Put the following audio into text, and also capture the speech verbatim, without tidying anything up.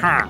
Ha!